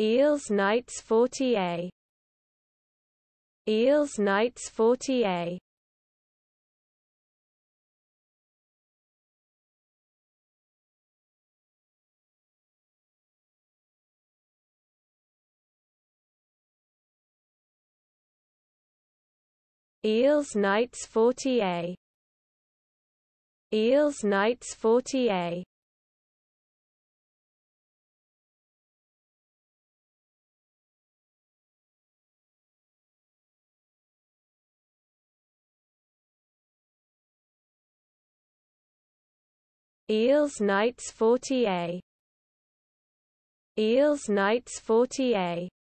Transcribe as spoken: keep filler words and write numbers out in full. EelsKnights forty A EelsKnights forty A EelsKnights forty A EelsKnights forty A EelsKnights forty A EelsKnights forty A